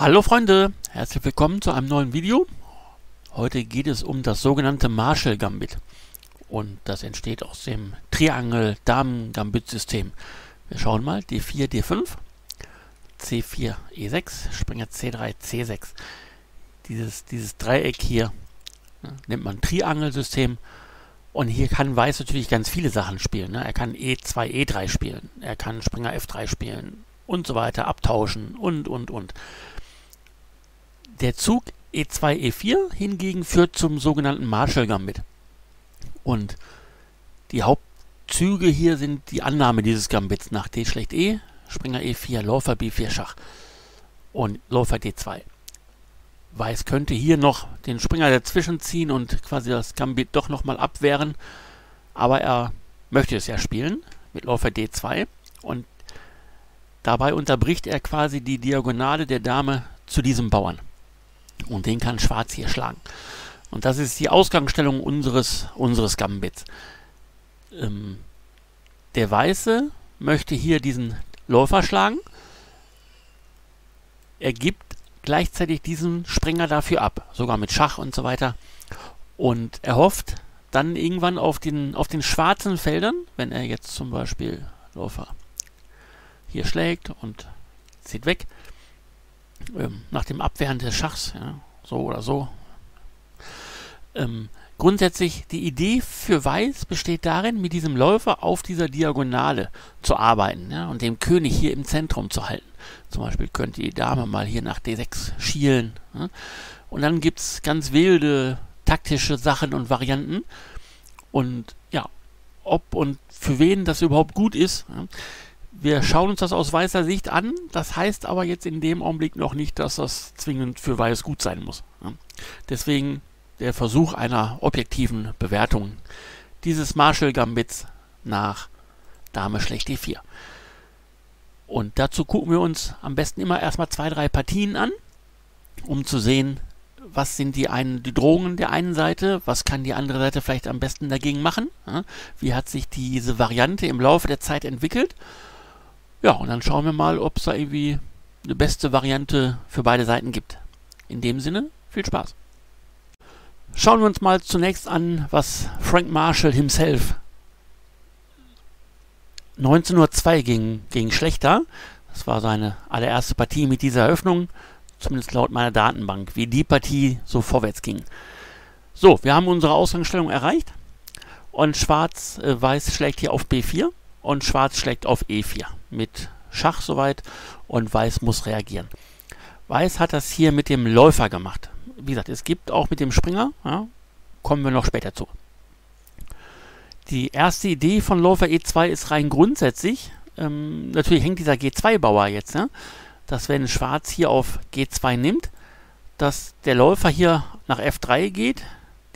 Hallo Freunde, herzlich willkommen zu einem neuen Video. Heute geht es um das sogenannte Marshall Gambit und das entsteht aus dem Triangle-Damengambit-System. Wir schauen mal, D4, D5, C4, E6, Springer C3, C6. Dieses Dreieck hier, ne, nennt man Triangle-System und hier kann Weiß natürlich ganz viele Sachen spielen. Ne? Er kann E2, E3 spielen, er kann Springer F3 spielen und so weiter, abtauschen und. Der Zug E2, E4 hingegen führt zum sogenannten Marshall Gambit. Und die Hauptzüge hier sind die Annahme dieses Gambits nach D schlecht E, Springer E4, Läufer B4 Schach und Läufer D2. Weiß könnte hier noch den Springer dazwischen ziehen und quasi das Gambit doch nochmal abwehren, aber er möchte es ja spielen mit Läufer D2 und dabei unterbricht er quasi die Diagonale der Dame zu diesem Bauern. Und den kann Schwarz hier schlagen. Und das ist die Ausgangsstellung unseres Gambits. Der Weiße möchte hier diesen Läufer schlagen. Er gibt gleichzeitig diesen Springer dafür ab, sogar mit Schach und so weiter. Und er hofft dann irgendwann auf den schwarzen Feldern, wenn er jetzt zum Beispiel Läufer hier schlägt und zieht weg, nach dem Abwehren des Schachs, ja, so oder so. Grundsätzlich, die Idee für Weiß besteht darin, mit diesem Läufer auf dieser Diagonale zu arbeiten, ja, und den König hier im Zentrum zu halten. Zum Beispiel könnte die Dame mal hier nach D6 schielen. Ja, und dann gibt es ganz wilde taktische Sachen und Varianten. Und ja, ob und für wen das überhaupt gut ist, ja. Wir schauen uns das aus weißer Sicht an, das heißt aber jetzt in dem Augenblick noch nicht, dass das zwingend für Weiß gut sein muss. Deswegen der Versuch einer objektiven Bewertung dieses Marshall Gambits nach Dame schlecht D4. Und dazu gucken wir uns am besten immer erstmal 2, 3 Partien an, um zu sehen, was sind die Drohungen der einen Seite, was kann die andere Seite vielleicht am besten dagegen machen, wie hat sich diese Variante im Laufe der Zeit entwickelt. Ja, und dann schauen wir mal, ob es da irgendwie eine beste Variante für beide Seiten gibt. In dem Sinne, viel Spaß. Schauen wir uns mal zunächst an, was Frank Marshall himself 1902 gegen Schlechter, das war seine allererste Partie mit dieser Eröffnung, zumindest laut meiner Datenbank, wie die Partie so vorwärts ging. So, wir haben unsere Ausgangsstellung erreicht und Schwarz-Weiß schlägt hier auf B4 und Schwarz schlägt auf E4. Mit Schach soweit und Weiß muss reagieren. Weiß hat das hier mit dem Läufer gemacht. Wie gesagt, es gibt auch mit dem Springer, ja, kommen wir noch später zu. Die erste Idee von Läufer E2 ist rein grundsätzlich, natürlich hängt dieser G2-Bauer jetzt, ja, dass wenn Schwarz hier auf G2 nimmt, dass der Läufer hier nach F3 geht,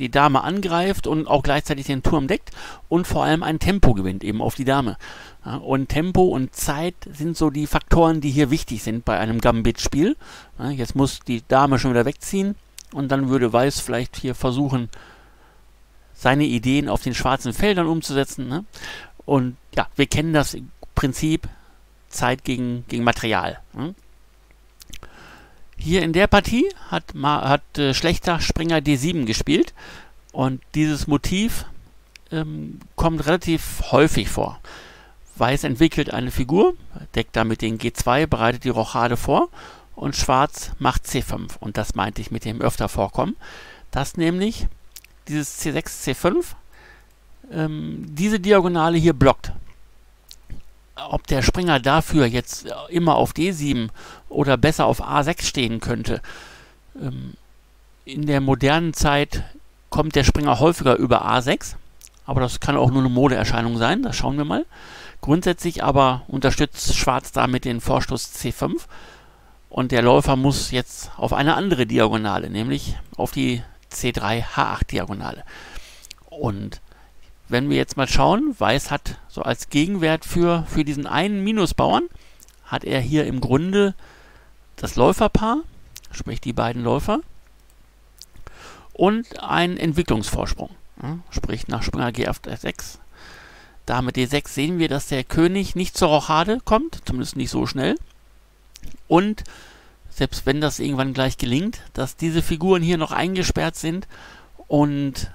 die Dame angreift und auch gleichzeitig den Turm deckt und vor allem ein Tempo gewinnt, eben auf die Dame. Ja, und Tempo und Zeit sind so die Faktoren, die hier wichtig sind bei einem Gambit-Spiel. Ja, jetzt muss die Dame schon wieder wegziehen und dann würde Weiß vielleicht hier versuchen, seine Ideen auf den schwarzen Feldern umzusetzen. Ne? Und ja, wir kennen das Prinzip Zeit gegen Material. Ja? Hier in der Partie hat Schlechter Springer D7 gespielt und dieses Motiv kommt relativ häufig vor. Weiß entwickelt eine Figur, deckt damit den G2, bereitet die Rochade vor und Schwarz macht C5 und das meinte ich mit dem öfter vorkommen, dass nämlich dieses C6, C5 diese Diagonale hier blockt. Ob der Springer dafür jetzt immer auf D7 oder besser auf A6 stehen könnte. In der modernen Zeit kommt der Springer häufiger über A6, aber das kann auch nur eine Modeerscheinung sein, das schauen wir mal. Grundsätzlich aber unterstützt Schwarz damit den Vorstoß C5 und der Läufer muss jetzt auf eine andere Diagonale, nämlich auf die C3 H8 Diagonale. Und wenn wir jetzt mal schauen, Weiß hat so als Gegenwert für diesen einen Minusbauern, hat er hier im Grunde das Läuferpaar, sprich die beiden Läufer, und einen Entwicklungsvorsprung, ja, sprich nach Springer G6. Dame D6 sehen wir, dass der König nicht zur Rochade kommt, zumindest nicht so schnell, und selbst wenn das irgendwann gleich gelingt, dass diese Figuren hier noch eingesperrt sind, und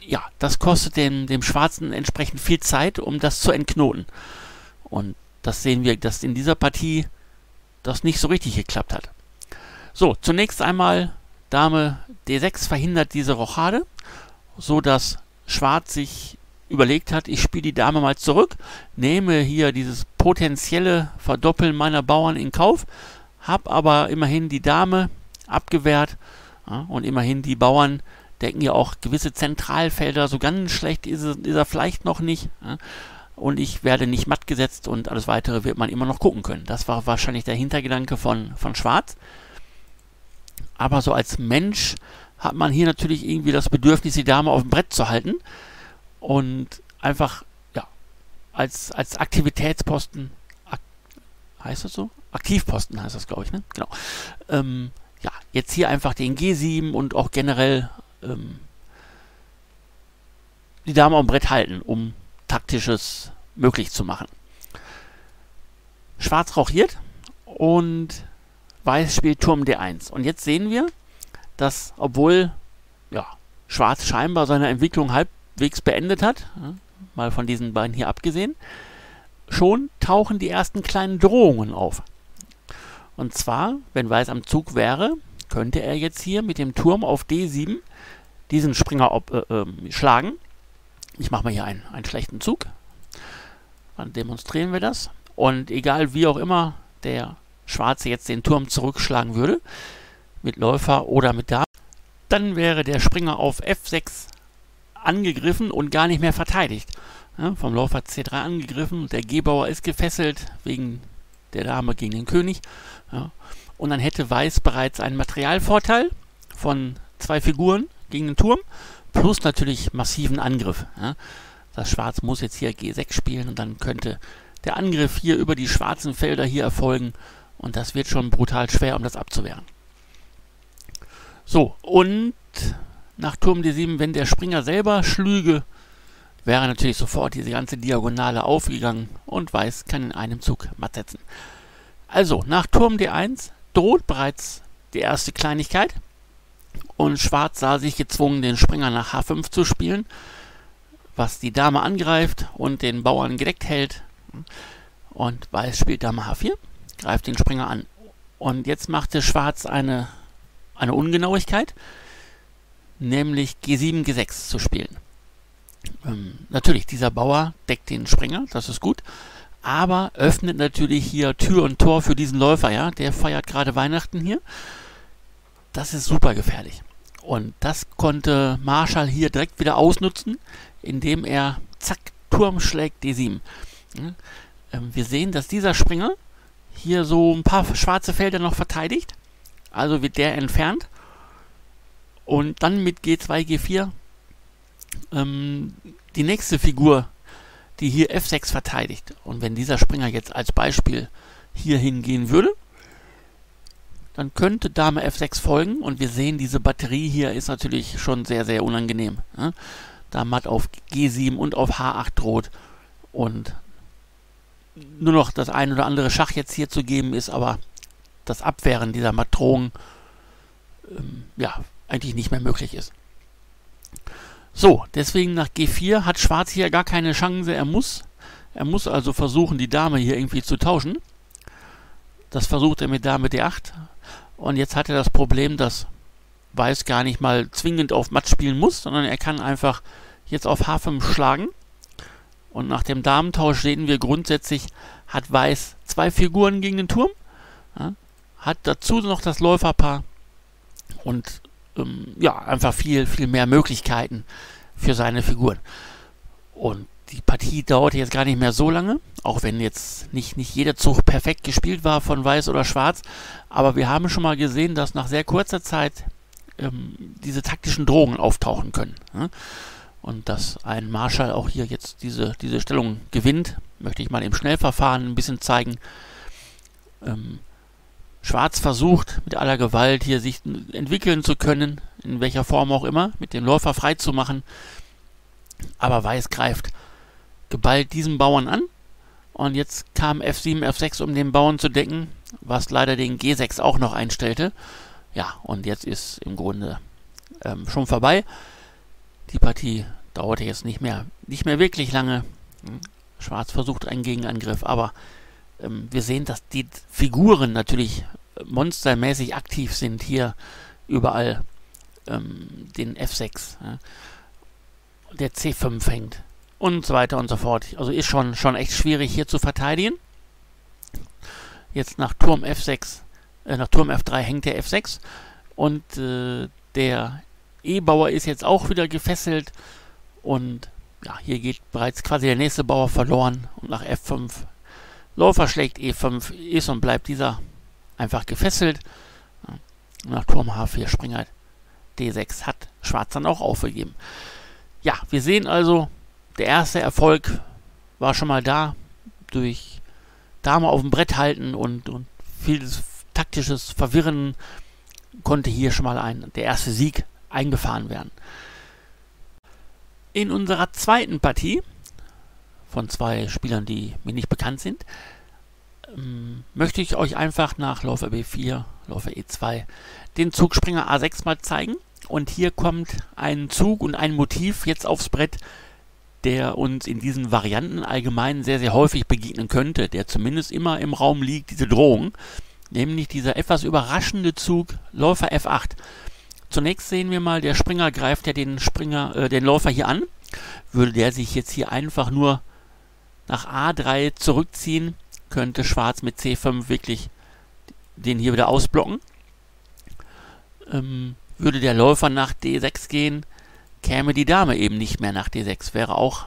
ja, das kostet dem Schwarzen entsprechend viel Zeit, um das zu entknoten. Und das sehen wir, dass in dieser Partie das nicht so richtig geklappt hat. So, zunächst einmal Dame D6 verhindert diese Rochade, so dass Schwarz sich überlegt hat, ich spiele die Dame mal zurück, nehme hier dieses potenzielle Verdoppeln meiner Bauern in Kauf, habe aber immerhin die Dame abgewehrt, ja, und immerhin die Bauern decken ja auch gewisse Zentralfelder, so ganz schlecht ist er vielleicht noch nicht, ja, und ich werde nicht matt gesetzt und alles weitere wird man immer noch gucken können. Das war wahrscheinlich der Hintergedanke von Schwarz. Aber so als Mensch hat man hier natürlich irgendwie das Bedürfnis, die Dame auf dem Brett zu halten und einfach, ja, als Aktivitätsposten, heißt das so? Aktivposten heißt das, glaube ich, ne? Genau. Ja, jetzt hier einfach den G7 und auch generell die Dame auf dem Brett halten, um Taktisches möglich zu machen. Schwarz rochiert und Weiß spielt Turm D1. Und jetzt sehen wir, dass, obwohl ja, Schwarz scheinbar seine Entwicklung halbwegs beendet hat, mal von diesen beiden hier abgesehen, schon tauchen die ersten kleinen Drohungen auf. Und zwar, wenn Weiß am Zug wäre, könnte er jetzt hier mit dem Turm auf D7 diesen Springer schlagen. Ich mache mal hier einen schlechten Zug. Dann demonstrieren wir das. Und egal wie auch immer der Schwarze jetzt den Turm zurückschlagen würde, mit Läufer oder mit Dame, dann wäre der Springer auf F6 angegriffen und gar nicht mehr verteidigt. Ja, vom Läufer C3 angegriffen, der G-Bauer ist gefesselt wegen der Dame gegen den König. Ja. Und dann hätte Weiß bereits einen Materialvorteil von 2 Figuren gegen den Turm, plus natürlich massiven Angriff. Ja. Das Schwarz muss jetzt hier G6 spielen und dann könnte der Angriff hier über die schwarzen Felder hier erfolgen. Und das wird schon brutal schwer, um das abzuwehren. So, und nach Turm D7, wenn der Springer selber schlüge, wäre natürlich sofort diese ganze Diagonale aufgegangen und Weiß kann in einem Zug matt setzen. Also, nach Turm D1 droht bereits die erste Kleinigkeit und Schwarz sah sich gezwungen, den Springer nach H5 zu spielen, was die Dame angreift und den Bauern gedeckt hält. Und Weiß spielt Dame H4, greift den Springer an. Und jetzt machte Schwarz eine Ungenauigkeit, nämlich G7, G6 zu spielen. Natürlich, dieser Bauer deckt den Springer, das ist gut, aber öffnet natürlich hier Tür und Tor für diesen Läufer, ja, der feiert gerade Weihnachten hier. Das ist super gefährlich. Und das konnte Marshall hier direkt wieder ausnutzen, indem er, zack, Turm schlägt D7. Wir sehen, dass dieser Springer hier so ein paar schwarze Felder noch verteidigt, also wird der entfernt und dann mit G2, G4 die nächste Figur, die hier F6 verteidigt. Und wenn dieser Springer jetzt als Beispiel hier hingehen würde, dann könnte Dame F6 folgen und wir sehen, diese Batterie hier ist natürlich schon sehr, sehr unangenehm. Ja? Da matt auf G7 und auf H8 droht und nur noch das ein oder andere Schach jetzt hier zu geben ist, aber das Abwehren dieser Matronen ja, eigentlich nicht mehr möglich ist. So, deswegen nach G4 hat Schwarz hier gar keine Chance, er muss also versuchen, die Dame hier irgendwie zu tauschen. Das versucht er mit Dame D8 und jetzt hat er das Problem, dass Weiß gar nicht mal zwingend auf Matt spielen muss, sondern er kann einfach jetzt auf H5 schlagen. Und nach dem Damentausch sehen wir grundsätzlich, hat Weiß 2 Figuren gegen den Turm, ja, hat dazu noch das Läuferpaar und ja, einfach viel, viel mehr Möglichkeiten für seine Figuren. Und die Partie dauerte jetzt gar nicht mehr so lange, auch wenn jetzt nicht jeder Zug perfekt gespielt war von Weiß oder Schwarz, aber wir haben schon mal gesehen, dass nach sehr kurzer Zeit diese taktischen Drohungen auftauchen können. Ja. Und dass ein Marshall auch hier jetzt diese Stellung gewinnt, möchte ich mal im Schnellverfahren ein bisschen zeigen. Schwarz versucht mit aller Gewalt hier sich entwickeln zu können, in welcher Form auch immer, mit dem Läufer frei zu machen. Aber Weiß greift geballt diesen Bauern an Und jetzt kam F7, F6, um den Bauern zu decken, was leider den G6 auch noch einstellte. Ja, und jetzt ist im Grunde schon vorbei. Die Partie dauerte jetzt nicht mehr wirklich lange. Schwarz versucht einen Gegenangriff, aber wir sehen, dass die Figuren natürlich monstermäßig aktiv sind hier überall. Den F6, der C5 hängt und so weiter und so fort. Also ist schon echt schwierig hier zu verteidigen. Jetzt nach Turm F6, nach Turm F3 hängt der F6 und der E-Bauer ist jetzt auch wieder gefesselt und ja, hier geht bereits quasi der nächste Bauer verloren und nach F5 Läufer schlägt E5 ist und bleibt dieser einfach gefesselt. Nach Turm H4 Springer D6 hat Schwarz dann auch aufgegeben. Ja, wir sehen also, der erste Erfolg war schon mal da, durch Dame auf dem Brett halten und vieles taktisches Verwirren konnte hier schon mal der erste Sieg eingefahren werden. In unserer zweiten Partie, von zwei Spielern, die mir nicht bekannt sind, möchte ich euch einfach nach Läufer B4, Läufer E2 den Zug Springer A6 mal zeigen. Und hier kommt ein Zug und ein Motiv jetzt aufs Brett, der uns in diesen Varianten allgemein sehr, sehr häufig begegnen könnte, der zumindest immer im Raum liegt, diese Drohung, nämlich dieser etwas überraschende Zug Läufer F8. Zunächst sehen wir mal, der Springer greift ja den Läufer hier an. Würde der sich jetzt hier einfach nur nach A3 zurückziehen, könnte Schwarz mit C5 wirklich den hier wieder ausblocken. Würde der Läufer nach D6 gehen, käme die Dame eben nicht mehr nach D6. Wäre auch,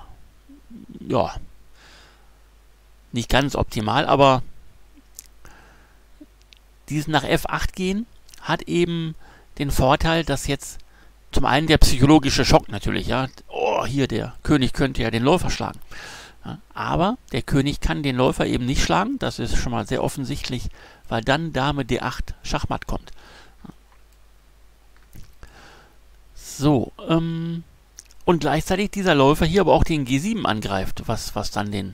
ja, nicht ganz optimal, aber dies nach F8 gehen hat eben den Vorteil, dass jetzt zum einen der psychologische Schock natürlich, ja, oh, hier der König könnte ja den Läufer schlagen. Ja, aber der König kann den Läufer eben nicht schlagen, das ist schon mal sehr offensichtlich, weil dann Dame D8 Schachmatt kommt. So, und gleichzeitig dieser Läufer hier aber auch den G7 angreift, was dann den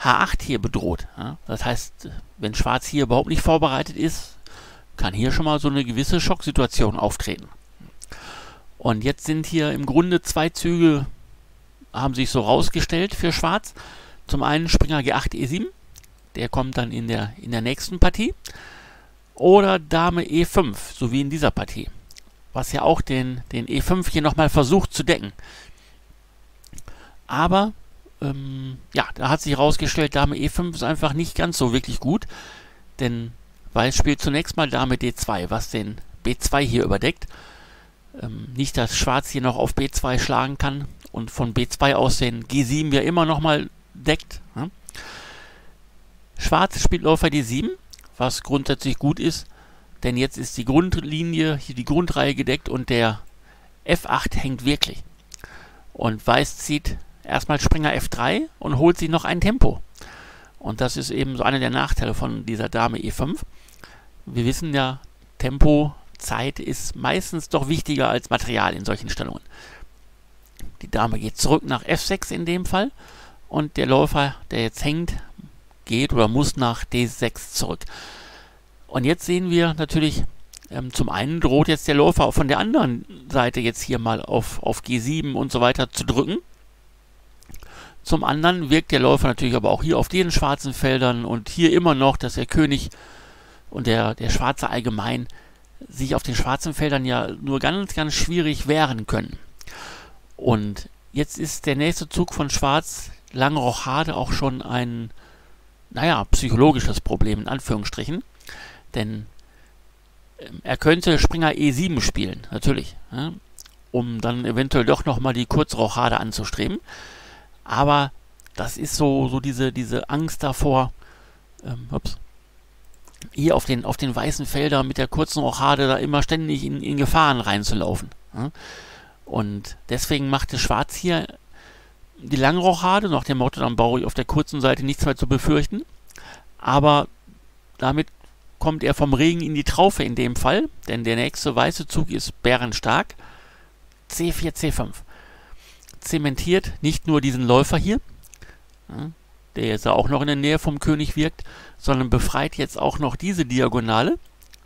H8 hier bedroht. Ja? Das heißt, wenn Schwarz hier überhaupt nicht vorbereitet ist, kann hier schon mal so eine gewisse Schocksituation auftreten. Und jetzt sind hier im Grunde zwei Züge, haben sich so rausgestellt für Schwarz. Zum einen Springer G8, E7, der kommt dann in der nächsten Partie. Oder Dame E5, so wie in dieser Partie, was ja auch den E5 hier nochmal versucht zu decken. Aber, ja, da hat sich herausgestellt, Dame E5 ist einfach nicht ganz so wirklich gut, denn Weiß spielt zunächst mal Dame D2, was den B2 hier überdeckt. Nicht, dass Schwarz hier noch auf B2 schlagen kann und von B2 aus den G7 ja immer nochmal deckt. Hm? Schwarz spielt Läufer D7, was grundsätzlich gut ist, denn jetzt ist die Grundlinie, hier die Grundreihe gedeckt und der F8 hängt wirklich. Und Weiß zieht erstmal Springer F3 und holt sich noch ein Tempo. Und das ist eben so einer der Nachteile von dieser Dame E5. Wir wissen ja, Tempo, Zeit ist meistens doch wichtiger als Material in solchen Stellungen. Die Dame geht zurück nach F6 in dem Fall und der Läufer, der jetzt hängt, geht oder muss nach D6 zurück. Und jetzt sehen wir natürlich, zum einen droht jetzt der Läufer von der anderen Seite jetzt hier mal auf G7 und so weiter zu drücken. Zum anderen wirkt der Läufer natürlich aber auch hier auf den schwarzen Feldern und hier immer noch, dass der König und der Schwarze allgemein sich auf den schwarzen Feldern ja nur ganz, ganz schwierig wehren können. Und jetzt ist der nächste Zug von Schwarz, lange Rochade, auch schon ein, naja, psychologisches Problem in Anführungsstrichen. Denn er könnte Springer E7 spielen, natürlich, ja, um dann eventuell doch nochmal die Kurzrochade anzustreben. Aber das ist so diese Angst davor, hier auf den weißen Feldern mit der kurzen Rochade da immer ständig in Gefahren reinzulaufen. Ja. Und deswegen machte Schwarz hier die lange Rochade, nach dem Motto, dann baue ich auf der kurzen Seite nichts mehr zu befürchten. Aber damit kommt er vom Regen in die Traufe in dem Fall, denn der nächste weiße Zug ist bärenstark. C4, C5. Zementiert nicht nur diesen Läufer hier, der jetzt auch noch in der Nähe vom König wirkt, sondern befreit jetzt auch noch diese Diagonale,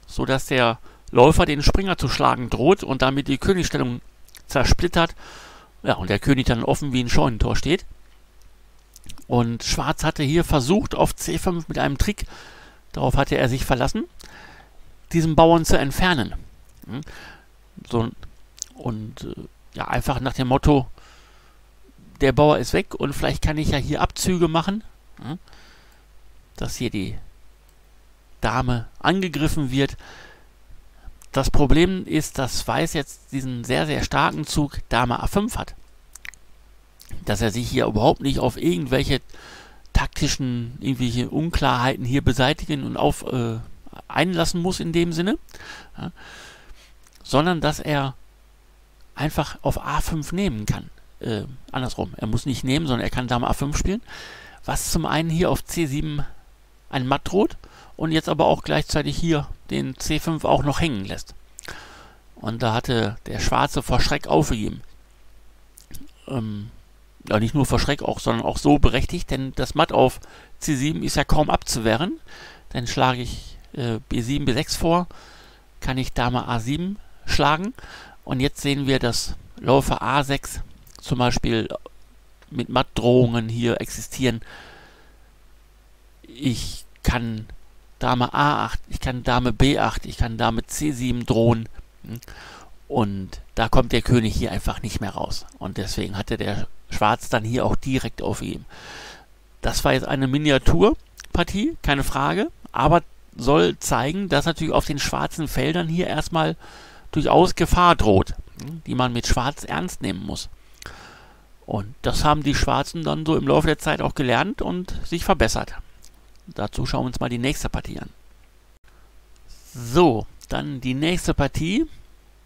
sodass der Läufer den Springer zu schlagen droht und damit die Königsstellung zersplittert. Ja, und der König dann offen wie ein Scheunentor steht. Und Schwarz hatte hier versucht, auf C5 mit einem Trick, darauf hatte er sich verlassen, diesen Bauern zu entfernen. So, und ja, einfach nach dem Motto, der Bauer ist weg und vielleicht kann ich ja hier Abzüge machen, dass hier die Dame angegriffen wird. Das Problem ist, dass Weiß jetzt diesen sehr, sehr starken Zug Dame A5 hat. Dass er sich hier überhaupt nicht auf irgendwelche taktischen, irgendwelche Unklarheiten hier beseitigen und auf einlassen muss in dem Sinne, ja, sondern dass er einfach auf A5 nehmen kann. Andersrum, er muss nicht nehmen, sondern er kann Dame A5 spielen, was zum einen hier auf C7 ein Matt droht und jetzt aber auch gleichzeitig hier den C5 auch noch hängen lässt. Und da hatte der Schwarze vor Schreck aufgegeben. Ja, nicht nur vor Schreck, auch, sondern auch so berechtigt, denn das Matt auf C7 ist ja kaum abzuwehren. Dann schlage ich B7, B6 vor, kann ich Dame A7 schlagen. Und jetzt sehen wir, dass Läufer A6 zum Beispiel mit Mattdrohungen hier existieren. Ich kann Dame A8, ich kann Dame B8, ich kann Dame C7 drohen. Und da kommt der König hier einfach nicht mehr raus. Und deswegen hatte der Schwarz dann hier auch direkt aufgegeben. Das war jetzt eine Miniaturpartie, keine Frage, aber soll zeigen, dass natürlich auf den schwarzen Feldern hier erstmal durchaus Gefahr droht, die man mit Schwarz ernst nehmen muss. Und das haben die Schwarzen dann so im Laufe der Zeit auch gelernt und sich verbessert. Dazu schauen wir uns mal die nächste Partie an. So, dann die nächste Partie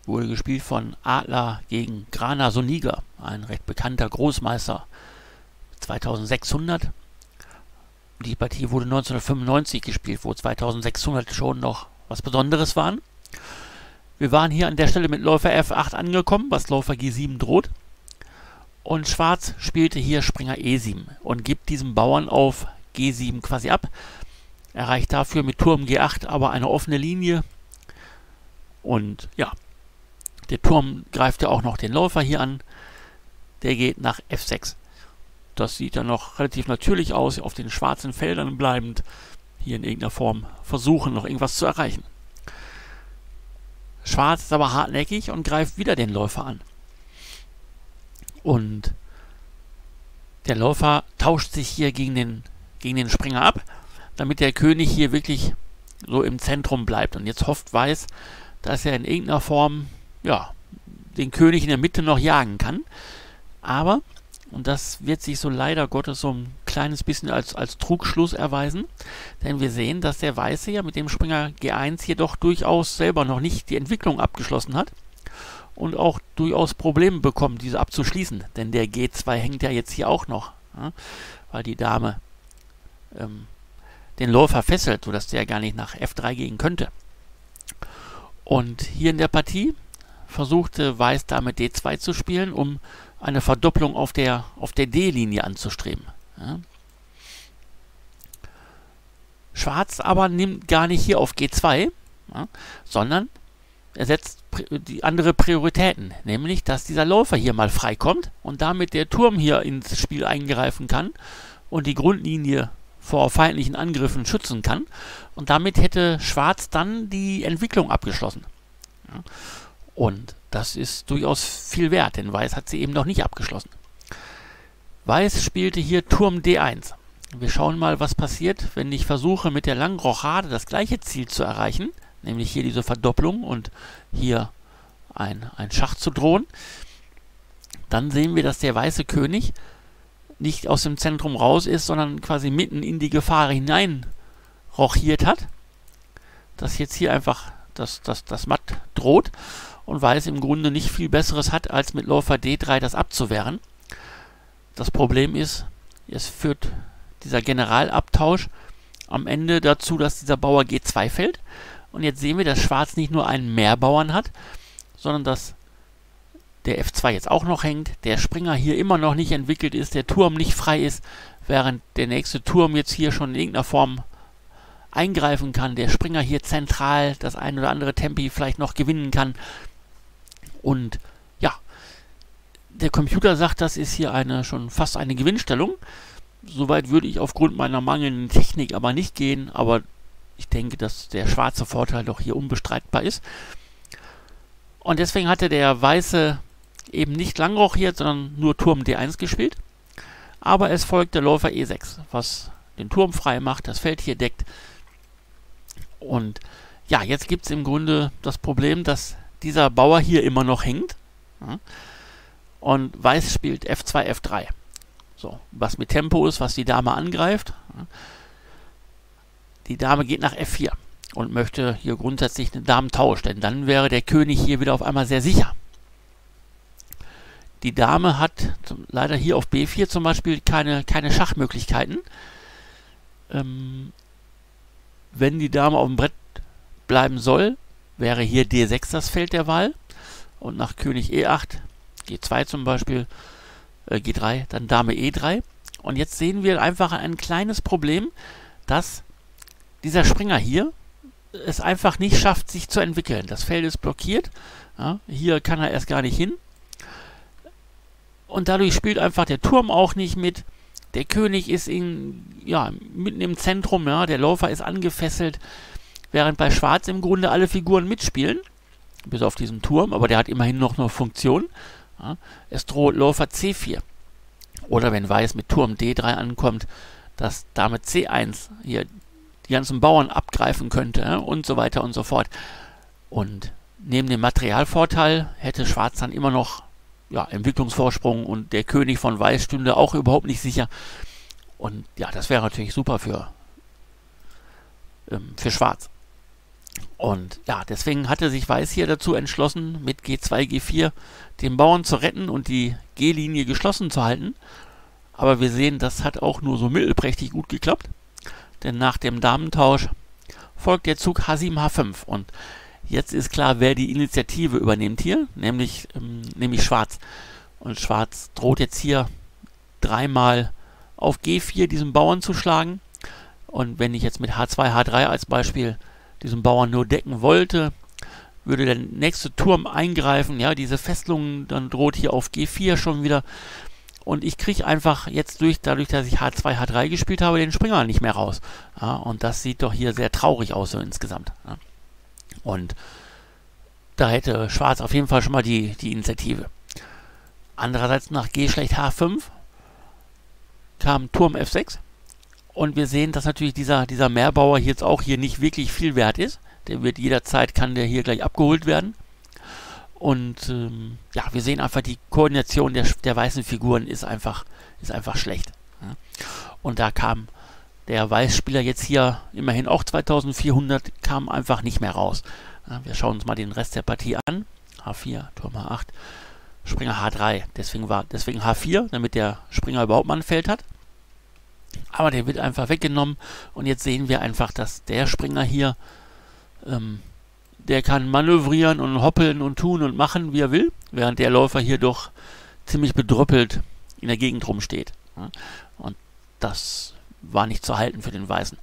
wurde gespielt von Adler gegen Grana Soniga, ein recht bekannter Großmeister, 2600. Die Partie wurde 1995 gespielt, wo 2600 schon noch was Besonderes waren. Wir waren hier an der Stelle mit Läufer F8 angekommen, was Läufer G7 droht. Und Schwarz spielte hier Springer E7 und gibt diesem Bauern auf G7 quasi ab. Erreicht dafür mit Turm G8 aber eine offene Linie. Und ja, der Turm greift ja auch noch den Läufer hier an. Der geht nach F6. Das sieht dann noch relativ natürlich aus, auf den schwarzen Feldern bleibend. Hier in irgendeiner Form versuchen, noch irgendwas zu erreichen. Schwarz ist aber hartnäckig und greift wieder den Läufer an. Und der Läufer tauscht sich hier gegen den Springer ab, damit der König hier wirklich so im Zentrum bleibt. Und jetzt hofft Weiß, dass er in irgendeiner Form, ja, den König in der Mitte noch jagen kann. Aber, und das wird sich so leider Gottes so ein kleines bisschen als Trugschluss erweisen, denn wir sehen, dass der Weiße ja mit dem Springer G1 jedoch durchaus selber noch nicht die Entwicklung abgeschlossen hat und auch durchaus Probleme bekommt, diese abzuschließen. Denn der G2 hängt ja jetzt hier auch noch, ja, weil die Dame den Läufer fesselt, sodass der gar nicht nach F3 gehen könnte. Und hier in der Partie versuchte Weiß Dame D2 zu spielen, um eine Verdopplung auf der D-Linie anzustreben. Ja. Schwarz aber nimmt gar nicht hier auf G2, ja, sondern er setzt die andere Prioritäten, nämlich dass dieser Läufer hier mal freikommt und damit der Turm hier ins Spiel eingreifen kann und die Grundlinie vor feindlichen Angriffen schützen kann. Und damit hätte Schwarz dann die Entwicklung abgeschlossen. Ja. Und das ist durchaus viel wert, denn Weiß hat sie eben noch nicht abgeschlossen. Weiß spielte hier Turm D1. Wir schauen mal, was passiert, wenn ich versuche, mit der langen Rochade das gleiche Ziel zu erreichen, nämlich hier diese Verdopplung und hier ein Schach zu drohen. Dann sehen wir, dass der weiße König nicht aus dem Zentrum raus ist, sondern quasi mitten in die Gefahr hinein rochiert hat. Dass jetzt hier einfach das Matt droht. Und Weiß im Grunde nicht viel Besseres hat, als mit Läufer D3 das abzuwehren. Das Problem ist, es führt dieser Generalabtausch am Ende dazu, dass dieser Bauer G2 fällt. Und jetzt sehen wir, dass Schwarz nicht nur einen Mehrbauern hat, sondern dass der F2 jetzt auch noch hängt, der Springer hier immer noch nicht entwickelt ist, der Turm nicht frei ist. während der nächste Turm jetzt hier schon in irgendeiner Form eingreifen kann, der Springer hier zentral das ein oder andere Tempi vielleicht noch gewinnen kann. Und ja, der Computer sagt, das ist hier eine schon fast eine Gewinnstellung. Soweit würde ich aufgrund meiner mangelnden Technik aber nicht gehen, aber ich denke, dass der schwarze Vorteil doch hier unbestreitbar ist. Und deswegen hatte der Weiße eben nicht Langroch hier, sondern nur Turm D1 gespielt. Aber es folgt der Läufer E6, was den Turm frei macht, das Feld hier deckt. Und ja, jetzt gibt es im Grunde das Problem, dass dieser Bauer hier immer noch hängt. Und Weiß spielt F2, F3. So, was mit Tempo ist, was die Dame angreift. Die Dame geht nach F4 und möchte hier grundsätzlich einen Damentausch, denn dann wäre der König hier wieder auf einmal sehr sicher. Die Dame hat leider hier auf B4 zum Beispiel keine Schachmöglichkeiten. Wenn die Dame auf dem Brett bleiben soll, wäre hier D6 das Feld der Wahl und nach König E8, G2 zum Beispiel, G3, dann Dame E3. Und jetzt sehen wir einfach ein kleines Problem, dass dieser Springer hier es einfach nicht schafft, sich zu entwickeln. Das Feld ist blockiert, ja, hier kann er erst gar nicht hin. Und dadurch spielt einfach der Turm auch nicht mit. Der König ist mitten im Zentrum, ja, der Läufer ist angefesselt, während bei Schwarz im Grunde alle Figuren mitspielen, bis auf diesen Turm, aber der hat immerhin noch eine Funktion. Ja. Es droht Läufer C4. Oder wenn Weiß mit Turm D3 ankommt, dass Dame C1 hier die ganzen Bauern abgreifen könnte, ja, und so weiter und so fort. Und neben dem Materialvorteil hätte Schwarz dann immer noch, ja, Entwicklungsvorsprung und der König von Weiß stünde auch überhaupt nicht sicher. Und ja, das wäre natürlich super für Schwarz. Und ja, deswegen hatte sich Weiß hier dazu entschlossen, mit G2, G4 den Bauern zu retten und die G-Linie geschlossen zu halten. Aber wir sehen, das hat auch nur so mittelprächtig gut geklappt. Denn nach dem Damentausch folgt der Zug H7, H5. Und jetzt ist klar, wer die Initiative übernimmt hier, nämlich Schwarz. Und Schwarz droht jetzt hier dreimal auf G4 diesen Bauern zu schlagen. Und wenn ich jetzt mit H2, H3 als Beispiel diesen Bauern nur decken wollte, würde der nächste Turm eingreifen. Ja, diese Fesselung, dann droht hier auf G4 schon wieder. Und ich kriege einfach jetzt dadurch, dass ich H2, H3 gespielt habe, den Springer nicht mehr raus. Ja, und das sieht doch hier sehr traurig aus so insgesamt. Ja. Und da hätte Schwarz auf jeden Fall schon mal die Initiative. Andererseits nach G schlecht H5 kam Turm F6. Und wir sehen, dass natürlich dieser Mehrbauer jetzt auch hier nicht wirklich viel wert ist. Der wird jederzeit, kann der hier gleich abgeholt werden. Und ja, wir sehen einfach, die Koordination der weißen Figuren ist einfach schlecht. Ja. Und da kam der Weißspieler jetzt hier immerhin auch 2400, kam einfach nicht mehr raus. Ja, wir schauen uns mal den Rest der Partie an. H4, Turm H8, Springer H3. Deswegen H4, damit der Springer überhaupt mal ein Feld hat. Aber der wird einfach weggenommen. Und jetzt sehen wir einfach, dass der Springer hier, der kann manövrieren und hoppeln und tun und machen, wie er will. Während der Läufer hier doch ziemlich bedröppelt in der Gegend rumsteht. Ja, und das war nicht zu halten für den Weißen.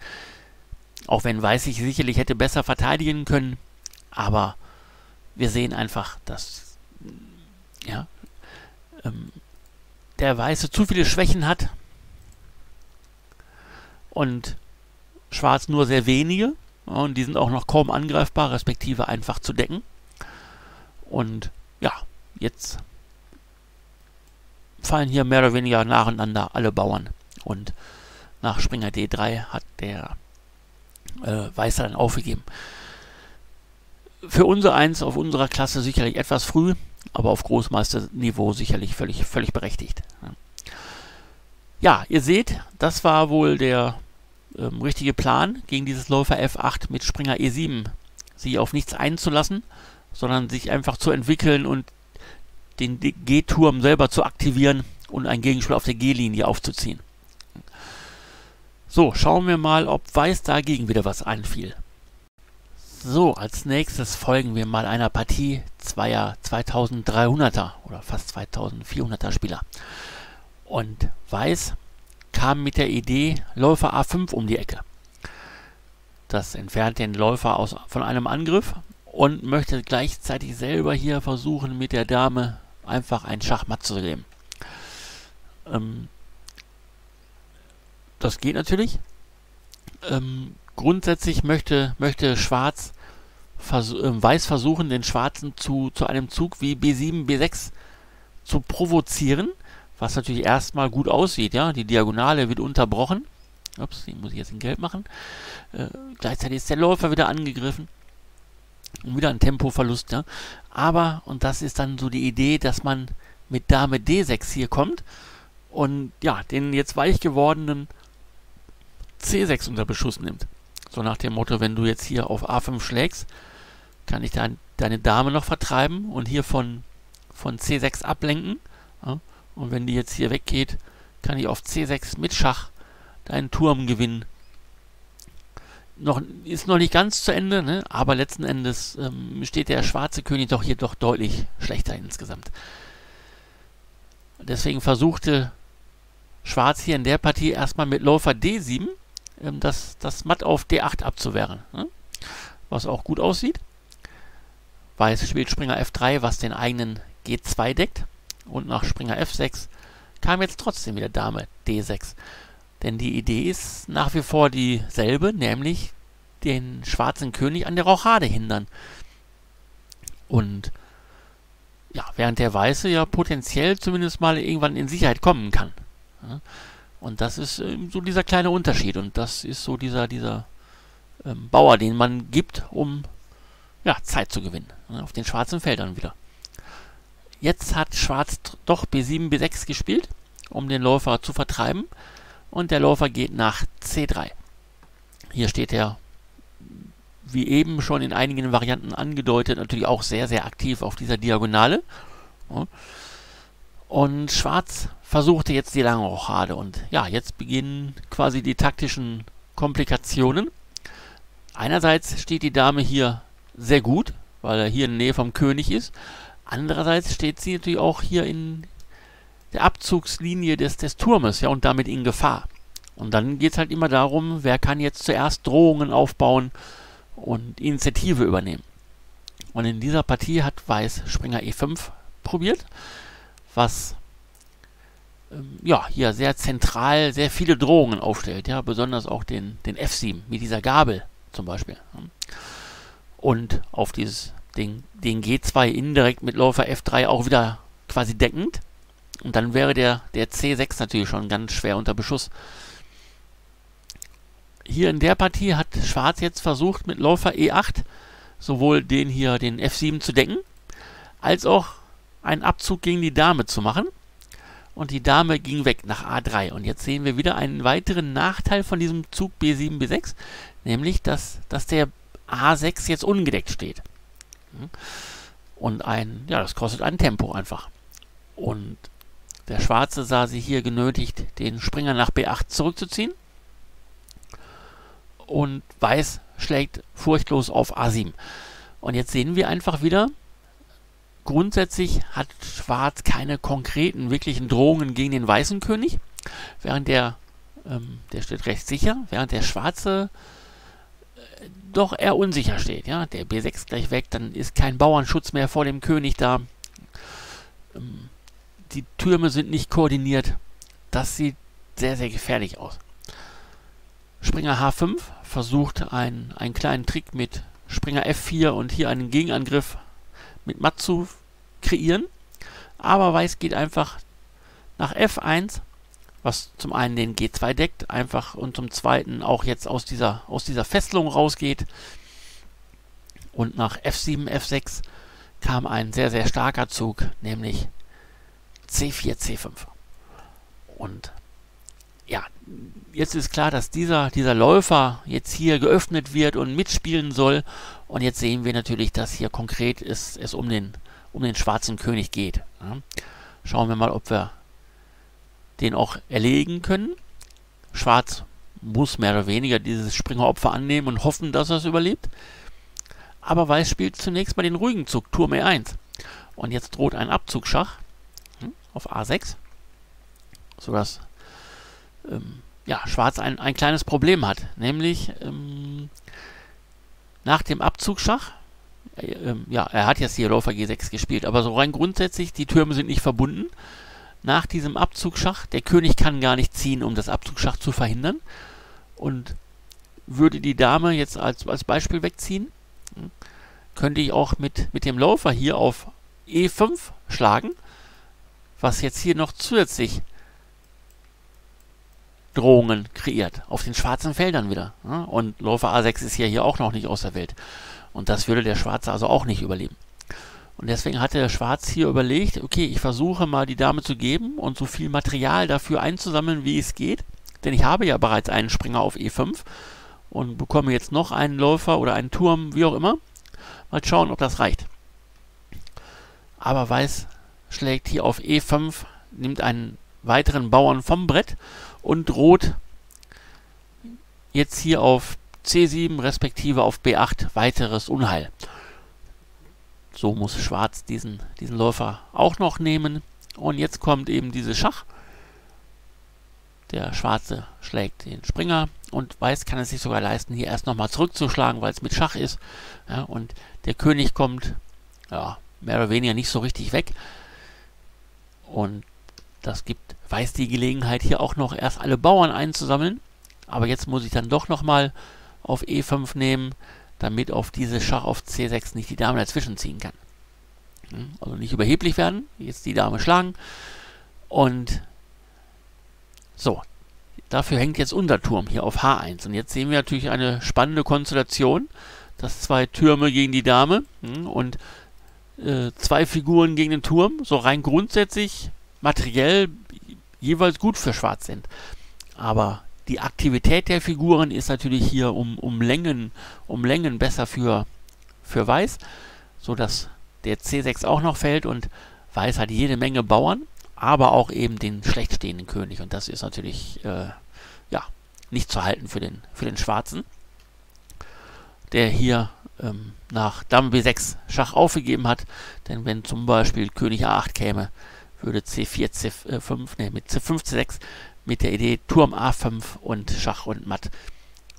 Auch wenn Weiß sich sicherlich hätte besser verteidigen können, aber wir sehen einfach, dass ja, der Weiße zu viele Schwächen hat und Schwarz nur sehr wenige, und die sind auch noch kaum angreifbar, respektive einfach zu decken. Und ja, jetzt fallen hier mehr oder weniger nacheinander alle Bauern, und nach Springer D3 hat der Weiße dann aufgegeben. Für unser Eins auf unserer Klasse sicherlich etwas früh, aber auf Großmeisterniveau sicherlich völlig berechtigt. Ja, ihr seht, das war wohl der richtige Plan, gegen dieses Läufer F8 mit Springer E7 sie auf nichts einzulassen, sondern sich einfach zu entwickeln und den G-Turm selber zu aktivieren und ein Gegenspiel auf der G-Linie aufzuziehen. So, schauen wir mal, ob Weiß dagegen wieder was einfiel. So, als nächstes folgen wir mal einer Partie zweier 2300er oder fast 2400er Spieler. Und Weiß kam mit der Idee Läufer A5 um die Ecke. Das entfernt den Läufer von einem Angriff und möchte gleichzeitig selber hier versuchen, mit der Dame einfach ein Schachmatt zu geben. Das geht natürlich. Grundsätzlich möchte Schwarz Weiß versuchen, den Schwarzen zu einem Zug wie B7, B6 zu provozieren, was natürlich erstmal gut aussieht. Ja? Die Diagonale wird unterbrochen. Ups, die muss ich jetzt in Gelb machen. Gleichzeitig ist der Läufer wieder angegriffen. Und wieder ein Tempoverlust. Ja? Aber, und das ist dann so die Idee, dass man mit Dame D6 hier kommt und ja, den jetzt weich gewordenen C6 unter Beschuss nimmt. So nach dem Motto, wenn du jetzt hier auf A5 schlägst, kann ich deine Dame noch vertreiben und hier von C6 ablenken. Ja? Und wenn die jetzt hier weggeht, kann ich auf C6 mit Schach deinen Turm gewinnen. Ist noch nicht ganz zu Ende, ne? Aber letzten Endes steht der schwarze König doch hier deutlich schlechter insgesamt. Deswegen versuchte Schwarz hier in der Partie erstmal mit Läufer D7 das Matt auf D8 abzuwehren, ne? Was auch gut aussieht. Weiß spielt Springer F3, was den eigenen G2 deckt. Und nach Springer F6 kam jetzt trotzdem wieder Dame D6. Denn die Idee ist nach wie vor dieselbe, nämlich den schwarzen König an der Rochade hindern. Und ja, während der Weiße ja potenziell zumindest mal irgendwann in Sicherheit kommen kann. Und das ist so dieser kleine Unterschied. Und das ist so dieser Bauer, den man gibt, um ja, Zeit zu gewinnen. Auf den schwarzen Feldern wieder. Jetzt hat Schwarz doch B7, B6 gespielt, um den Läufer zu vertreiben. Und der Läufer geht nach C3. Hier steht er, wie eben schon in einigen Varianten angedeutet, natürlich auch sehr, sehr aktiv auf dieser Diagonale. Und Schwarz versuchte jetzt die lange Rochade. Und ja, jetzt beginnen quasi die taktischen Komplikationen. Einerseits steht die Dame hier sehr gut, weil er hier in der Nähe vom König ist. Andererseits steht sie natürlich auch hier in der Abzugslinie des Turmes, ja, und damit in Gefahr. Und dann geht es halt immer darum, wer kann jetzt zuerst Drohungen aufbauen und Initiative übernehmen. Und in dieser Partie hat Weiß Springer E5 probiert, was ja, hier sehr zentral sehr viele Drohungen aufstellt, ja, besonders auch den F7 mit dieser Gabel zum Beispiel. Und auf dieses den G2 indirekt mit Läufer F3 auch wieder quasi deckend. Und dann wäre der C6 natürlich schon ganz schwer unter Beschuss. Hier in der Partie hat Schwarz jetzt versucht, mit Läufer E8 sowohl den hier, den F7 zu decken, als auch einen Abzug gegen die Dame zu machen. Und die Dame ging weg nach A3. Und jetzt sehen wir wieder einen weiteren Nachteil von diesem Zug B7, B6, nämlich, dass der A6 jetzt ungedeckt steht. Und ja, das kostet an Tempo einfach. Und der Schwarze sah sich hier genötigt, den Springer nach B8 zurückzuziehen. Und Weiß schlägt furchtlos auf A7. Und jetzt sehen wir einfach wieder, grundsätzlich hat Schwarz keine konkreten, wirklichen Drohungen gegen den weißen König. Während der steht recht sicher, während der Schwarze doch eher unsicher steht. Ja? Der B6 gleich weg, dann ist kein Bauernschutz mehr vor dem König da. Die Türme sind nicht koordiniert. Das sieht sehr, sehr gefährlich aus. Springer H5 versucht einen kleinen Trick mit Springer F4 und hier einen Gegenangriff mit Matt zu kreieren. Aber Weiß geht einfach nach F1, was zum einen den G2 deckt, einfach, und zum zweiten auch jetzt aus dieser Fesselung rausgeht. Und nach F7, F6 kam ein sehr, sehr starker Zug, nämlich C4, C5. Und ja, jetzt ist klar, dass dieser Läufer jetzt hier geöffnet wird und mitspielen soll. Und jetzt sehen wir natürlich, dass hier konkret es um den schwarzen König geht. Ja. Schauen wir mal, ob wir den auch erlegen können. Schwarz muss mehr oder weniger dieses Springeropfer annehmen und hoffen, dass er es überlebt. Aber Weiß spielt zunächst mal den ruhigen Zug, Turm E1. Und jetzt droht ein Abzugsschach auf A6, sodass ja, Schwarz ein kleines Problem hat, nämlich nach dem Abzugsschach, ja, er hat jetzt hier Läufer G6 gespielt, aber so rein grundsätzlich, die Türme sind nicht verbunden. Nach diesem Abzugsschach, der König kann gar nicht ziehen, um das Abzugsschach zu verhindern. Und würde die Dame jetzt als Beispiel wegziehen, könnte ich auch mit dem Läufer hier auf E5 schlagen, was jetzt hier noch zusätzlich Drohungen kreiert, auf den schwarzen Feldern wieder. Und Läufer A6 ist ja hier auch noch nicht aus der Welt. Und das würde der Schwarze also auch nicht überleben. Und deswegen hatte der Schwarz hier überlegt, okay, ich versuche mal die Dame zu geben und so viel Material dafür einzusammeln, wie es geht. Denn ich habe ja bereits einen Springer auf E5 und bekomme jetzt noch einen Läufer oder einen Turm, wie auch immer. Mal schauen, ob das reicht. Aber Weiß schlägt hier auf E5, nimmt einen weiteren Bauern vom Brett und droht jetzt hier auf C7 respektive auf B8 weiteres Unheil. So muss Schwarz diesen Läufer auch noch nehmen. Und jetzt kommt eben dieses Schach. Der Schwarze schlägt den Springer und Weiß kann es sich sogar leisten, hier erst nochmal zurückzuschlagen, weil es mit Schach ist. Ja, und der König kommt, ja, mehr oder weniger nicht so richtig weg. Und das gibt Weiß die Gelegenheit, hier auch noch erst alle Bauern einzusammeln. Aber jetzt muss ich dann doch nochmal auf E5 nehmen, damit auf dieses Schach auf C6 nicht die Dame dazwischen ziehen kann. Also nicht überheblich werden, jetzt die Dame schlagen. Und so, dafür hängt jetzt unser Turm hier auf H1. Und jetzt sehen wir natürlich eine spannende Konstellation, dass zwei Türme gegen die Dame und zwei Figuren gegen den Turm, so rein grundsätzlich, materiell jeweils gut für Schwarz sind. Aber die Aktivität der Figuren ist natürlich hier um Längen besser für Weiß, sodass der C6 auch noch fällt und Weiß hat jede Menge Bauern, aber auch eben den schlecht stehenden König. Und das ist natürlich ja, nicht zu halten für den Schwarzen, der hier nach Dame B6 Schach aufgegeben hat. Denn wenn zum Beispiel König A8 käme, würde C5, C6 mit der Idee Turm A5 und Schach und Matt.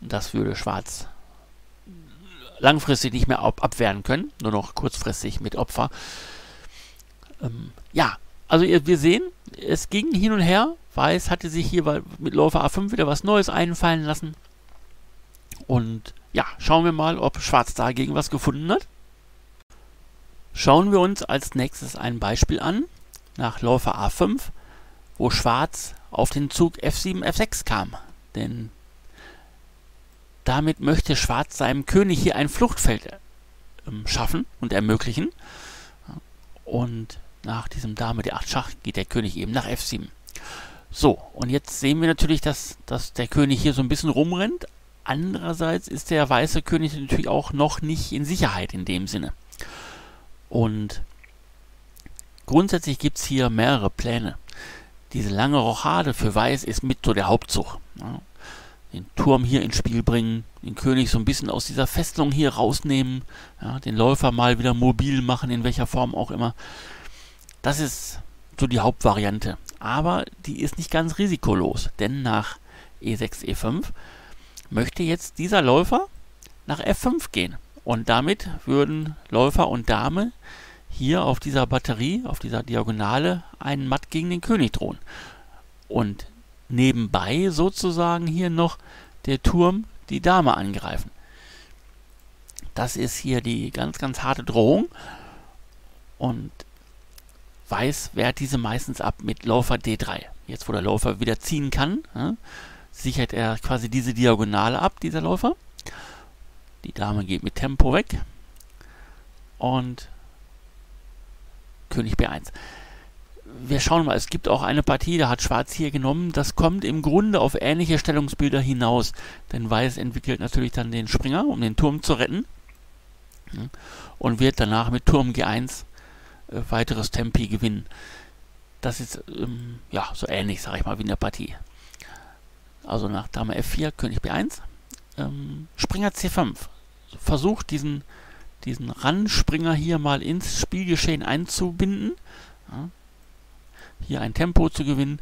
Das würde Schwarz langfristig nicht mehr abwehren können, nur noch kurzfristig mit Opfer. Ja, also wir sehen, es ging hin und her. Weiß hatte sich hier mit Läufer A5 wieder was Neues einfallen lassen. Und ja, schauen wir mal, ob Schwarz dagegen was gefunden hat. Schauen wir uns als nächstes ein Beispiel an, nach Läufer A5, wo Schwarz auf den Zug F7, F6 kam. Denn damit möchte Schwarz seinem König hier ein Fluchtfeld schaffen und ermöglichen. Und nach diesem Dame D8 Schach geht der König eben nach F7. So, und jetzt sehen wir natürlich, dass der König hier so ein bisschen rumrennt. Andererseits ist der weiße König natürlich auch noch nicht in Sicherheit in dem Sinne. Und grundsätzlich gibt es hier mehrere Pläne. Diese lange Rochade für Weiß ist mit so der Hauptzug. Ja. Den Turm hier ins Spiel bringen, den König so ein bisschen aus dieser Festung hier rausnehmen, ja, den Läufer mal wieder mobil machen, in welcher Form auch immer. Das ist so die Hauptvariante. Aber die ist nicht ganz risikolos, denn nach E6, E5 möchte jetzt dieser Läufer nach F5 gehen. Und damit würden Läufer und Dame hier auf dieser Batterie, auf dieser Diagonale, einen Matt gegen den König drohen. Und nebenbei sozusagen hier noch der Turm die Dame angreifen. Das ist hier die ganz, ganz harte Drohung. Und Weiß wehrt diese meistens ab mit Läufer D3. Jetzt, wo der Läufer wieder ziehen kann, sichert er quasi diese Diagonale ab, dieser Läufer. Die Dame geht mit Tempo weg. Und König B1. Wir schauen mal, es gibt auch eine Partie, da hat Schwarz hier genommen, das kommt im Grunde auf ähnliche Stellungsbilder hinaus, denn Weiß entwickelt natürlich dann den Springer, um den Turm zu retten und wird danach mit Turm G1 weiteres Tempi gewinnen. Das ist ja so ähnlich, sage ich mal, wie in der Partie. Also nach Dame F4, König B1, Springer C5 versucht diesen Randspringer hier mal ins Spielgeschehen einzubinden, ja, hier ein Tempo zu gewinnen,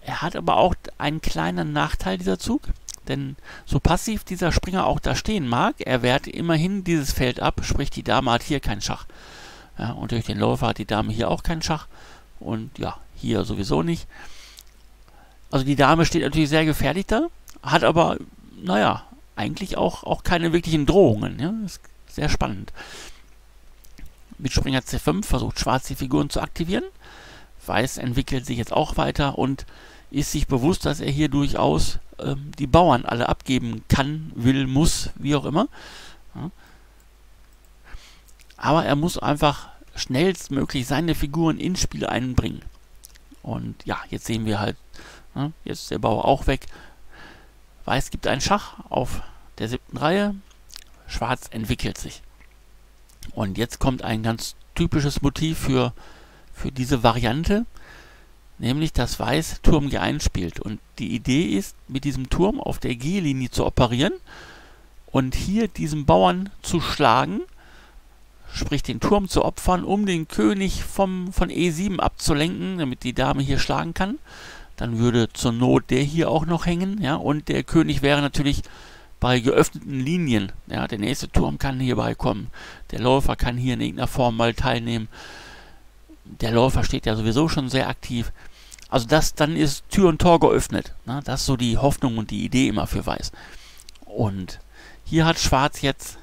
Er hat aber auch einen kleinen Nachteil, dieser Zug, denn so passiv dieser Springer auch da stehen mag, er wehrt immerhin dieses Feld ab, sprich die Dame hat hier keinen Schach. Ja, und durch den Läufer hat die Dame hier auch keinen Schach und ja, hier sowieso nicht. Also die Dame steht natürlich sehr gefährlich da, hat aber, naja, eigentlich auch keine wirklichen Drohungen. Ja? Ist sehr spannend. Mit Springer C5 versucht Schwarz die Figuren zu aktivieren. Weiß entwickelt sich jetzt auch weiter und ist sich bewusst, dass er hier durchaus die Bauern alle abgeben kann, will, muss, wie auch immer. Ja. Aber er muss einfach schnellstmöglich seine Figuren ins Spiel einbringen. Und ja, jetzt sehen wir halt, ja, jetzt ist der Bauer auch weg. Weiß gibt einen Schach auf der 7. Reihe. Schwarz entwickelt sich. Und jetzt kommt ein ganz typisches Motiv für diese Variante, nämlich dass Weiß Turm G1 spielt. Und die Idee ist, mit diesem Turm auf der G-Linie zu operieren und hier diesen Bauern zu schlagen, sprich den Turm zu opfern, um den König von E7 abzulenken, damit die Dame hier schlagen kann. Dann würde zur Not der hier auch noch hängen, ja, und der König wäre natürlich bei geöffneten Linien. Ja, der nächste Turm kann hierbei kommen. Der Läufer kann hier in irgendeiner Form mal teilnehmen. Der Läufer steht ja sowieso schon sehr aktiv. Also das, dann ist Tür und Tor geöffnet. Na, das ist so die Hoffnung und die Idee immer für Weiß. Und hier hat Schwarz jetzt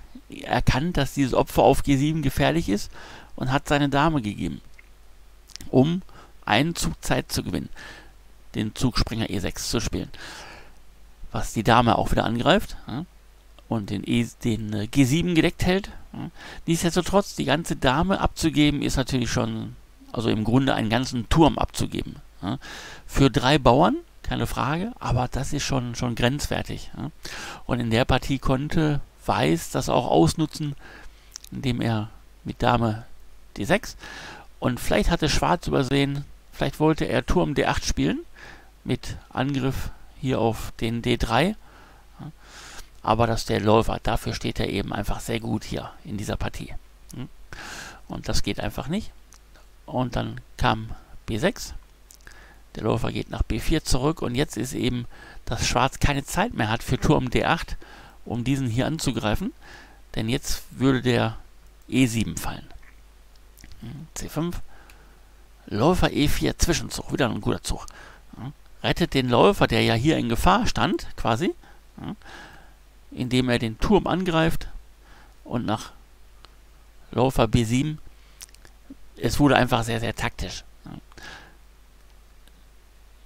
erkannt, dass dieses Opfer auf G7 gefährlich ist und hat seine Dame gegeben, um einen Zug Zeit zu gewinnen, den Zug Springer E6 zu spielen. Was die Dame auch wieder angreift, ja, und den G7 gedeckt hält. Ja. Nichtsdestotrotz, die ganze Dame abzugeben, ist natürlich schon, also im Grunde einen ganzen Turm abzugeben. Ja. Für 3 Bauern, keine Frage, aber das ist schon grenzwertig. Ja. Und in der Partie konnte Weiß das auch ausnutzen, indem er mit Dame D6, und vielleicht hatte Schwarz übersehen, vielleicht wollte er Turm D8 spielen, mit Angriff hier auf den D3, aber dass der Läufer, dafür steht er eben einfach sehr gut hier in dieser Partie. Und das geht einfach nicht. Und dann kam B6, der Läufer geht nach B4 zurück und jetzt ist eben, dass Schwarz keine Zeit mehr hat für Turm D8, um diesen hier anzugreifen, denn jetzt würde der E7 fallen. C5, Läufer E4, Zwischenzug, wieder ein guter Zug. Rettet den Läufer, der ja hier in Gefahr stand, quasi, ja, indem er den Turm angreift und nach Läufer B7. Es wurde einfach sehr, sehr taktisch. Ja.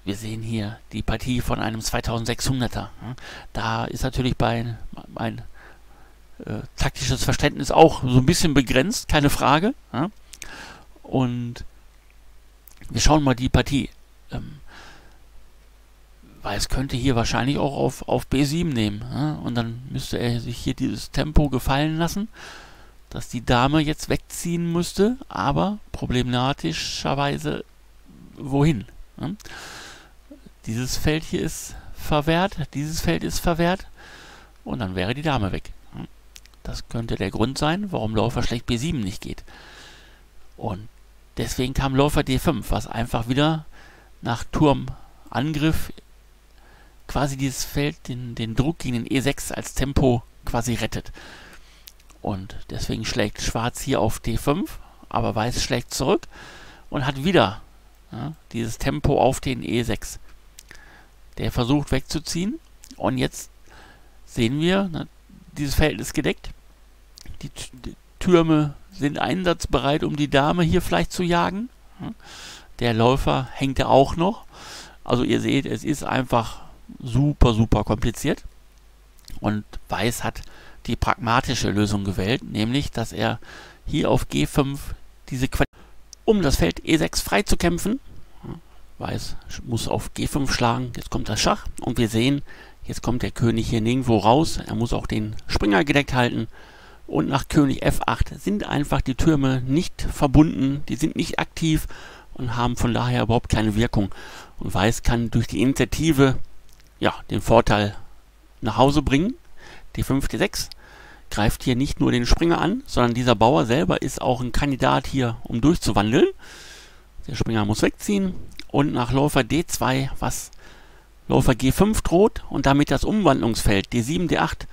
Wir sehen hier die Partie von einem 2600er. Ja. Da ist natürlich mein taktisches Verständnis auch so ein bisschen begrenzt, keine Frage. Ja. Und wir schauen mal die Partie. Weiß könnte hier wahrscheinlich auch auf B7 nehmen. Ja? Und dann müsste er sich hier dieses Tempo gefallen lassen, dass die Dame jetzt wegziehen müsste, aber problematischerweise wohin? Ja? Dieses Feld hier ist verwehrt, dieses Feld ist verwehrt und dann wäre die Dame weg. Ja? Das könnte der Grund sein, warum Läufer schlecht B7 nicht geht. Und deswegen kam Läufer D5, was einfach wieder nach Turmangriff quasi dieses Feld, den Druck gegen den E6 als Tempo quasi rettet. Und deswegen schlägt Schwarz hier auf D5, aber Weiß schlägt zurück und hat wieder, ja, dieses Tempo auf den E6. Der versucht wegzuziehen und jetzt sehen wir, na, dieses Feld ist gedeckt. Die Türme sind einsatzbereit, um die Dame hier vielleicht zu jagen. Der Läufer hängt ja auch noch. Also ihr seht, es ist einfach super, super kompliziert. Und Weiß hat die pragmatische Lösung gewählt, nämlich, dass er hier auf G5 diese um das Feld E6 freizukämpfen. Weiß muss auf G5 schlagen, jetzt kommt das Schach und wir sehen, jetzt kommt der König hier nirgendwo raus, er muss auch den Springer gedeckt halten und nach König F8 sind einfach die Türme nicht verbunden, die sind nicht aktiv und haben von daher überhaupt keine Wirkung. Und Weiß kann durch die Initiative, ja, den Vorteil nach Hause bringen. D5, D6 greift hier nicht nur den Springer an, sondern dieser Bauer selber ist auch ein Kandidat hier, um durchzuwandeln. Der Springer muss wegziehen und nach Läufer D2, was Läufer G5 droht und damit das Umwandlungsfeld D7, D8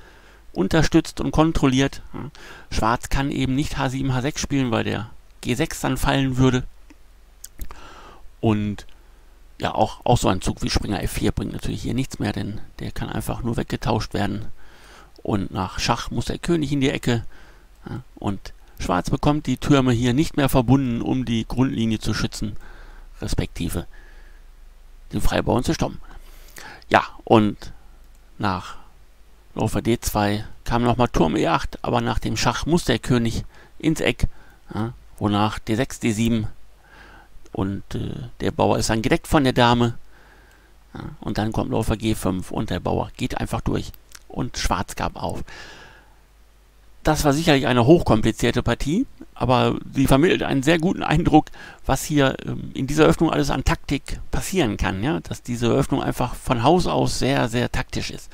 unterstützt und kontrolliert. Schwarz kann eben nicht H7, H6 spielen, weil der G6 dann fallen würde. Und ja, auch so ein Zug wie Springer F4 bringt natürlich hier nichts mehr, denn der kann einfach nur weggetauscht werden. Und nach Schach muss der König in die Ecke. Und Schwarz bekommt die Türme hier nicht mehr verbunden, um die Grundlinie zu schützen, respektive den Freibauern zu stoppen. Ja, und nach Läufer D2 kam nochmal Turm E8, aber nach dem Schach muss der König ins Eck, wonach D6, D7 und der Bauer ist dann gedeckt von der Dame. Und dann kommt Läufer G5 und der Bauer geht einfach durch und Schwarz gab auf. Das war sicherlich eine hochkomplizierte Partie, aber sie vermittelt einen sehr guten Eindruck, was hier in dieser Eröffnung alles an Taktik passieren kann, ja? Dass diese Eröffnung einfach von Haus aus sehr, sehr taktisch ist.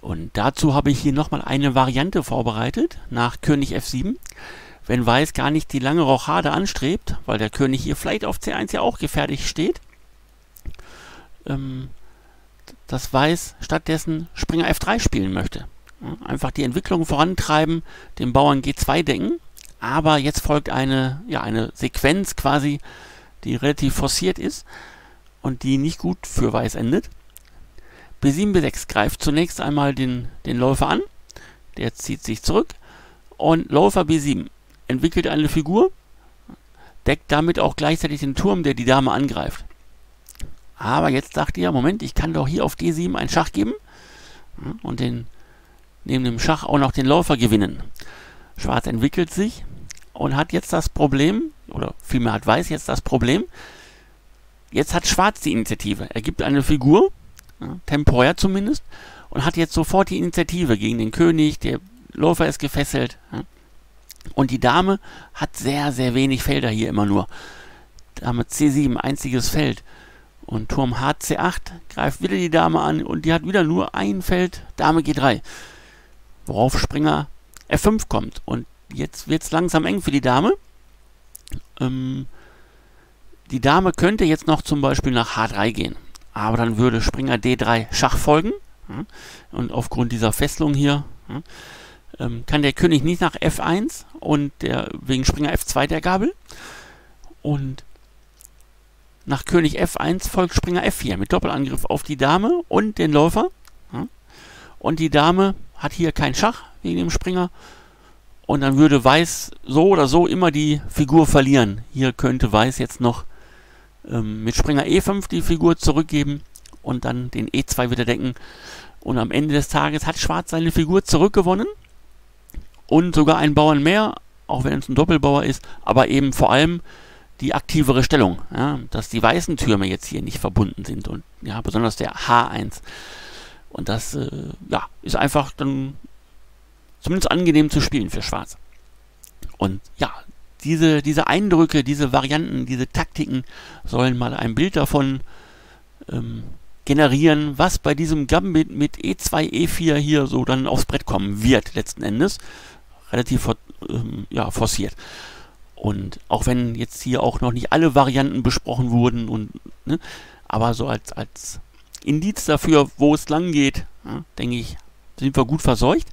Und dazu habe ich hier nochmal eine Variante vorbereitet, nach König F7. Wenn Weiß gar nicht die lange Rochade anstrebt, weil der König hier vielleicht auf C1 ja auch gefährlich steht, dass Weiß stattdessen Springer F3 spielen möchte. Einfach die Entwicklung vorantreiben, den Bauern G2 denken, aber jetzt folgt eine Sequenz quasi, die relativ forciert ist und die nicht gut für Weiß endet. B7, B6 greift zunächst einmal den Läufer an, der zieht sich zurück und Läufer B7 entwickelt eine Figur, deckt damit auch gleichzeitig den Turm, der die Dame angreift. Aber jetzt sagt ihr, Moment, ich kann doch hier auf D7 einen Schach geben und neben dem Schach auch noch den Läufer gewinnen. Schwarz entwickelt sich und hat jetzt das Problem, oder vielmehr hat Weiß jetzt das Problem, jetzt hat Schwarz die Initiative. Er gibt eine Figur, temporär zumindest, und hat jetzt sofort die Initiative gegen den König, der Läufer ist gefesselt. Und die Dame hat sehr, sehr wenig Felder hier immer nur. Dame C7, einziges Feld. Und Turm HC8 greift wieder die Dame an und die hat wieder nur ein Feld, Dame G3. Worauf Springer F5 kommt. Und jetzt wird es langsam eng für die Dame. Die Dame könnte jetzt noch zum Beispiel nach H3 gehen. Aber dann würde Springer D3 Schach folgen. Und aufgrund dieser Fesselung hier kann der König nicht nach F1 und wegen Springer F2 der Gabel. Und nach König F1 folgt Springer F4 mit Doppelangriff auf die Dame und den Läufer. Und die Dame hat hier kein Schach wegen dem Springer und dann würde Weiß so oder so immer die Figur verlieren. Hier könnte Weiß jetzt noch mit Springer E5 die Figur zurückgeben und dann den E2 wieder decken und am Ende des Tages hat Schwarz seine Figur zurückgewonnen und sogar einen Bauern mehr, auch wenn es ein Doppelbauer ist, aber eben vor allem die aktivere Stellung, ja, dass die weißen Türme jetzt hier nicht verbunden sind und ja, besonders der H1. Und das ist einfach dann zumindest angenehm zu spielen für Schwarz. Und ja, diese Eindrücke, diese Varianten, diese Taktiken sollen mal ein Bild davon generieren, was bei diesem Gambit mit E2, E4 hier so dann aufs Brett kommen wird letzten Endes. Relativ forciert. Und auch wenn jetzt hier auch noch nicht alle Varianten besprochen wurden, und ne, aber so als Indiz dafür, wo es lang geht, ja, denke ich, sind wir gut versorgt.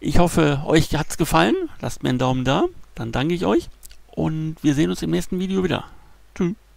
Ich hoffe, euch hat es gefallen. Lasst mir einen Daumen da, dann danke ich euch und wir sehen uns im nächsten Video wieder. Tschüss.